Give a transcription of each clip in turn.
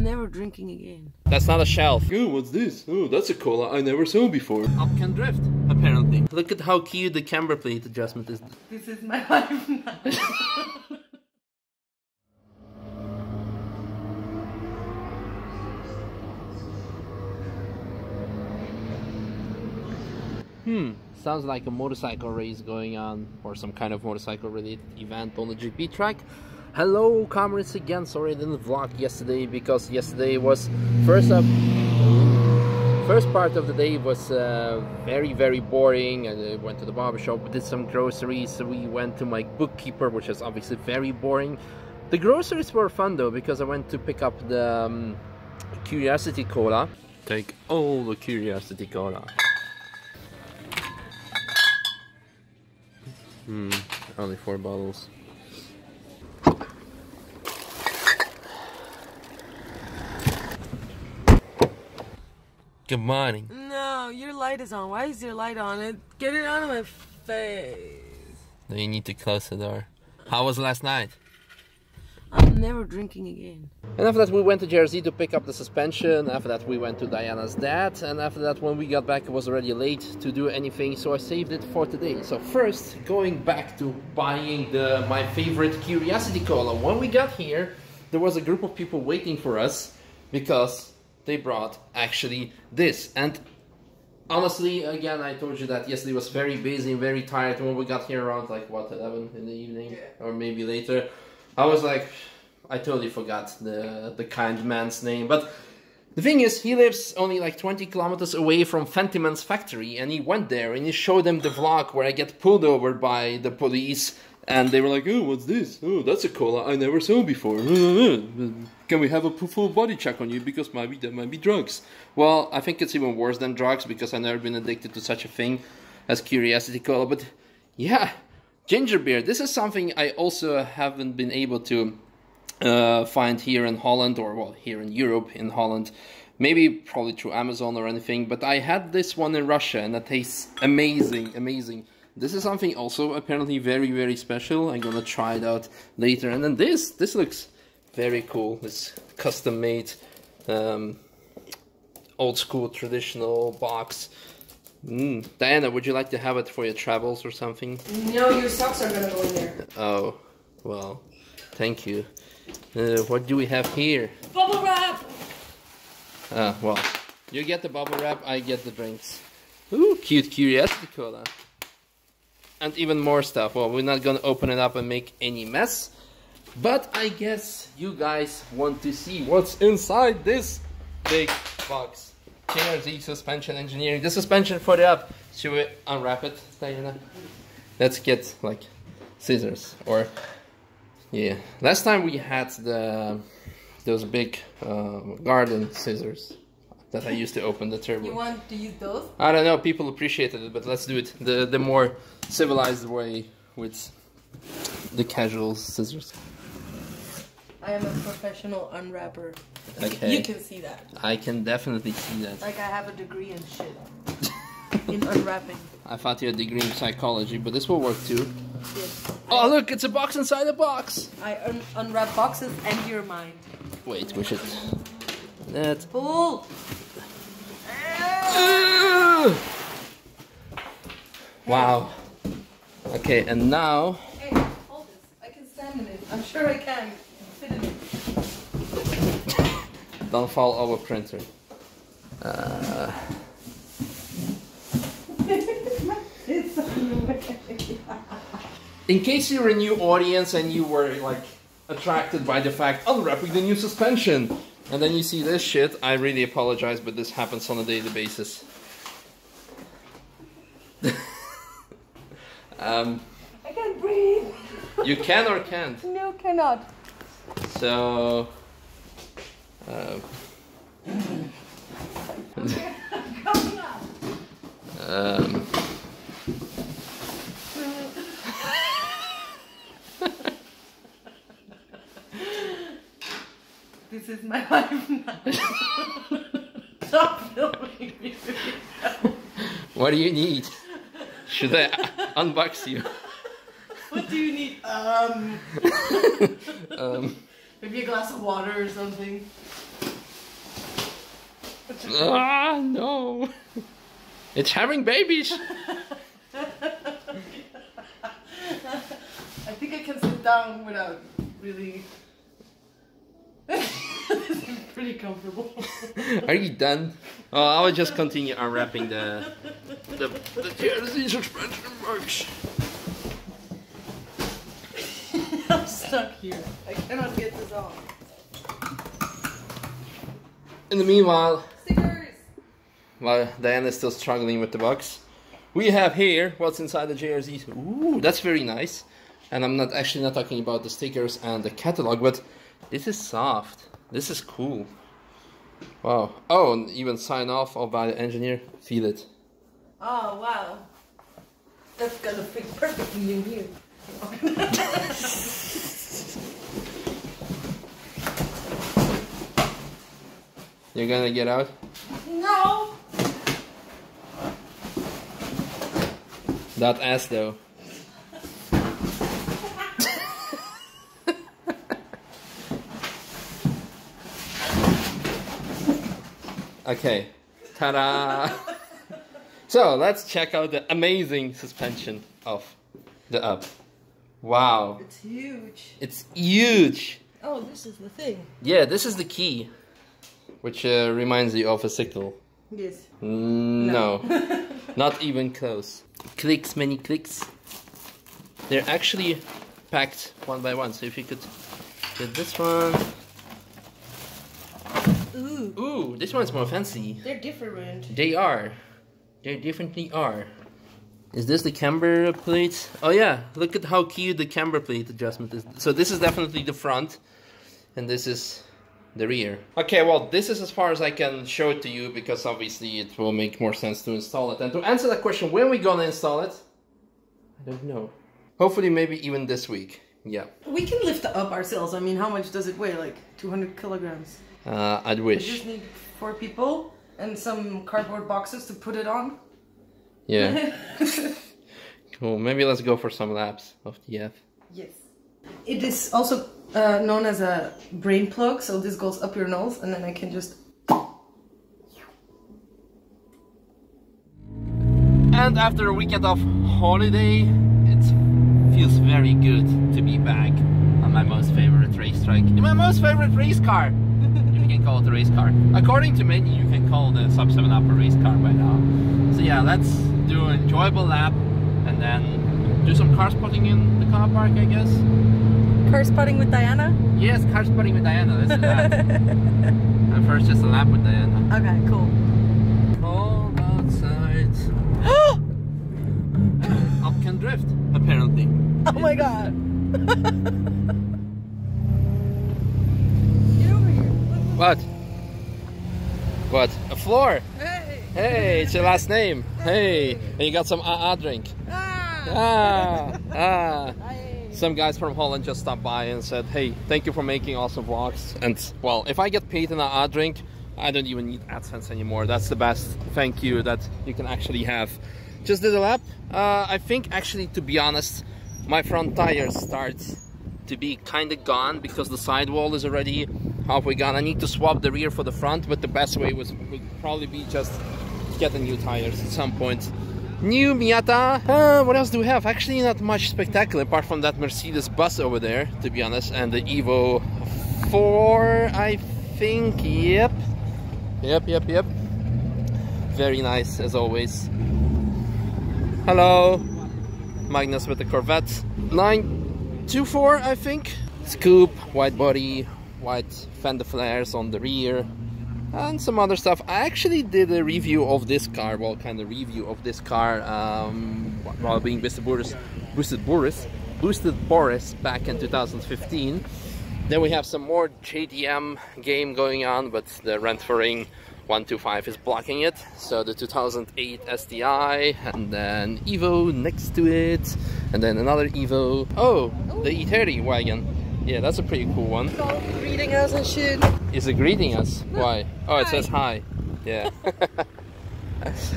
I'm never drinking again. That's not a shelf. Oh, what's this? Oh, that's a cola I never saw before. Up can drift, apparently. Look at how cute the camber plate adjustment is. This is my life now. Sounds like a motorcycle race going on, or some kind of motorcycle related event on the GP track. Hello comrades again, sorry I didn't vlog yesterday because yesterday was first part of the day was very, very boring, and I went to the barbershop, did some groceries, we went to my bookkeeper, which is obviously very boring. The groceries were fun though, because I went to pick up the Curiosity Cola. Take all the Curiosity Cola. Only 4 bottles. Good morning. No, your light is on. Why is your light on? Get it out of my face. No, you need to close the door. How was last night? I'm never drinking again. And after that we went to JRZ to pick up the suspension, after that we went to Diana's dad, and after that when we got back it was already late to do anything, so I saved it for today. So first, going back to buying my favorite Curiosity Cola. When we got here, there was a group of people waiting for us, because they brought actually this. And honestly, again, I told you that yesterday was very busy and very tired. When we got here around like, what, 11 in the evening? Yeah. Or maybe later. I was like, I totally forgot the kind man's name, but the thing is, he lives only like 20 kilometers away from Fentimans factory, and he went there and he showed them the vlog where I get pulled over by the police, and they were like, oh, what's this? Oh, that's a cola I never saw before. Can we have a full body check on you, because maybe there might be drugs. Well, I think it's even worse than drugs, because I've never been addicted to such a thing as Curiosity Cola, but yeah. Ginger beer, this is something I also haven't been able to find here in Holland, or well, here in Europe, in Holland. Maybe probably through Amazon or anything, but I had this one in Russia and that tastes amazing, amazing. This is something also apparently very, very special. I'm gonna try it out later. And then this looks very cool. This custom made, old school traditional box. Diana, would you like to have it for your travels or something? No, your socks are gonna go in there. Oh, well, thank you. What do we have here? Bubble wrap! Well, you get the bubble wrap, I get the drinks. Ooh, cute Curiosity Cola. And even more stuff. Well, we're not gonna open it up and make any mess. But I guess you guys want to see what's inside this big box. JRZ suspension engineering. The suspension for the up. Should we unwrap it, Diana? Let's get like scissors or yeah. Last time we had those big garden scissors that I used to open the turbo. You want to use those? I don't know. People appreciated it, but let's do it the more civilized way with the casual scissors. I am a professional unwrapper. Okay. You can see that. I can definitely see that. Like I have a degree in shit. In unwrapping. I thought you had a degree in psychology, but this will work too. Yes. Oh look, it's a box inside a box! I unwrap boxes and your mind. Wait, we should... That... Pull! Wow. Okay, and now... Hey, hold this. I can stand in it. I'm sure I can. Don't fall over printer. In case you're a new audience and you were like attracted by the fact unwrapping the new suspension and then you see this shit, I really apologize, but this happens on a daily basis. I can't breathe. You can or can't? No, cannot. So this is my life now. Stop filming me. What do you need? Should I unbox you? What do you need? Maybe a glass of water or something. Ah, no. It's having babies. I think I can sit down without really... This is pretty comfortable. Are you done? Oh, I will just continue unwrapping the JRZ suspension box. I'm stuck here. I cannot get this off. In the meanwhile, stickers. While Diana is still struggling with the box, we have here what's inside the JRZ. Ooh, that's very nice. And I'm not talking about the stickers and the catalog, but this is soft. This is cool. Wow. Oh, and even sign off by the engineer. Feel it. Oh, wow. That's gonna fit perfectly in here. You're gonna get out? No! That ass though. Okay. Ta-da! So let's check out the amazing suspension of the Up. Wow. It's huge. It's huge. Oh, this is the thing. Yeah, this is the key. Which reminds you of a sickle. Yes. No. Not even close. Clicks, many clicks. They're actually packed one by one. So if you could get this one. Ooh. Ooh, this one's more fancy. They're different. They are. They definitely are. Is this the camber plate? Oh yeah, look at how cute the camber plate adjustment is. So this is definitely the front, and this is the rear. Okay, well, this is as far as I can show it to you, because obviously it will make more sense to install it. And to answer that question, when are we gonna install it? I don't know. Hopefully maybe even this week, yeah. We can lift up ourselves. I mean, how much does it weigh? Like 200 kilograms? I'd wish. We just need 4 people and some cardboard boxes to put it on. Yeah. Cool. Maybe let's go for some laps of the F. Yes. It is also known as a brain plug, so this goes up your nose, and then I can just... And after a weekend of holiday, it feels very good to be back on my most favorite racetrack. In my most favorite race car! If you can call it a race car. According to many, you can call the Sub 7 Up a race car by now. So yeah, let's do an enjoyable lap, and then do some car spotting in the car park, I guess. Car spotting with Diana? Yes, car spotting with Diana, let's do that. And first just a lap with Diana. Okay, cool. All outside. Up can drift, apparently. Oh my god. Get over here. What? What? A floor? Hey! Hey, it's your last name. Hey! And you got some AA drink. Ah! Ah! Ah! Some guys from Holland just stopped by and said, hey, thank you for making awesome vlogs. And, well, if I get paid in an ad drink, I don't even need AdSense anymore. That's the best thank you that you can actually have. Just did a lap. I think, actually, to be honest, my front tires start to be kind of gone because the sidewall is already halfway gone. I need to swap the rear for the front, but the best way would probably be just getting new tires at some point. New Miata. What else do we have? Actually not much spectacular apart from that Mercedes bus over there, to be honest, and the Evo 4, I think. Yep. Yep, yep, yep. Very nice as always. Hello. Magnus with the Corvette. 924, I think. Scoop, white body, white fender flares on the rear. And some other stuff. I actually did a review of this car, well, kind of review of this car while being boosted boris back in 2015. Then we have some more JDM game going on, but the Renfering 125 is blocking it. So the 2008 STI, and then Evo next to it, and then another Evo. Oh, the E30 wagon. Yeah, that's a pretty cool one. It's all greeting us and shit. Is it greeting us? No. Why? Oh, it says hi. Yeah.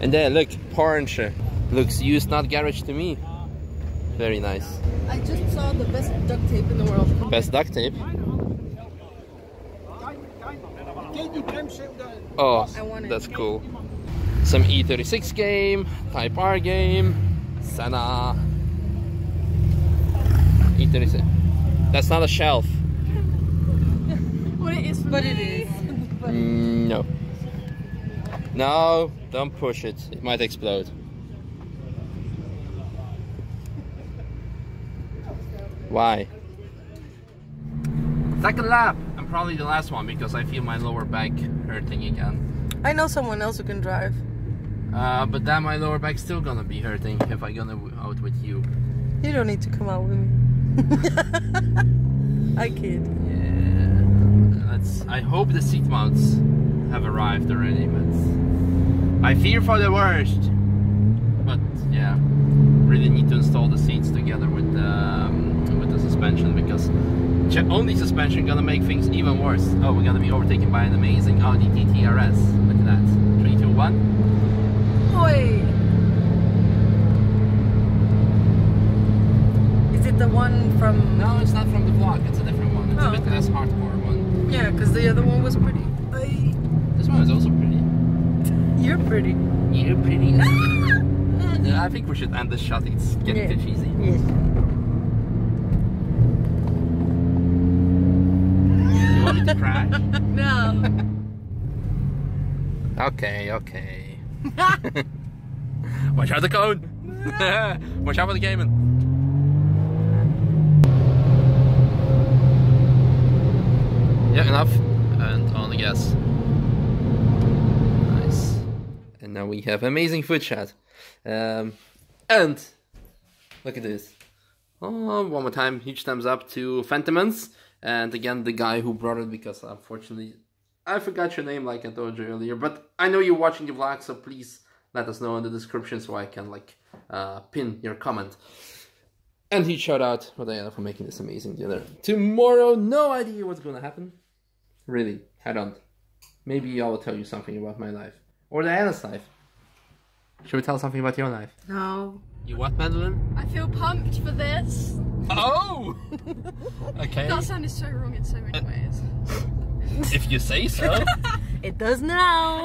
And then look, Porsche. Looks used, not garage to me. Very nice. I just saw the best duct tape in the world. Best duct tape? Oh, that's cool. Some E36 game, Type R game, Senna. E36. That's not a shelf. What it is for me. It is. No. No, don't push it. It might explode. Why? Second lap. I'm probably the last one because I feel my lower back hurting again. I know someone else who can drive. But then my lower back's still gonna be hurting if I go out with you. You don't need to come out with me. I kid. Yeah. I hope the seat mounts have arrived already, but I fear for the worst. But yeah, really need to install the seats together with the suspension, because only suspension gonna make things even worse. Oh, we're gonna be overtaken by an amazing Audi TTRS. Look at that. 3, 2, 1. Oi. Is it the one from... No, it's not from the vlog, it's a different one. It's a bit less hardcore one. Yeah, because the other one was pretty. This one is also pretty. You're pretty. You're pretty. Yeah, I think we should end the shot, it's getting too cheesy. Yes. You want me to crash? No. Okay, okay. Watch out the cone! Watch out for the gaming! Yeah, enough. And on the gas. Nice. And now we have amazing food chat. And look at this. Oh, one more time, huge thumbs up to Fentimans. And again, the guy who brought it, because unfortunately I forgot your name like I told you earlier, but I know you're watching the vlog, so please let us know in the description so I can pin your comment. And huge shout out to Diana for making this amazing dinner. Tomorrow, no idea what's gonna happen. Really, I don't. Maybe I will tell you something about my life. Or Diana's life. Should we tell something about your life? No. You what, Madeline? I feel pumped for this. Oh! Okay. That sounded so wrong in so many ways. If you say so. It does now.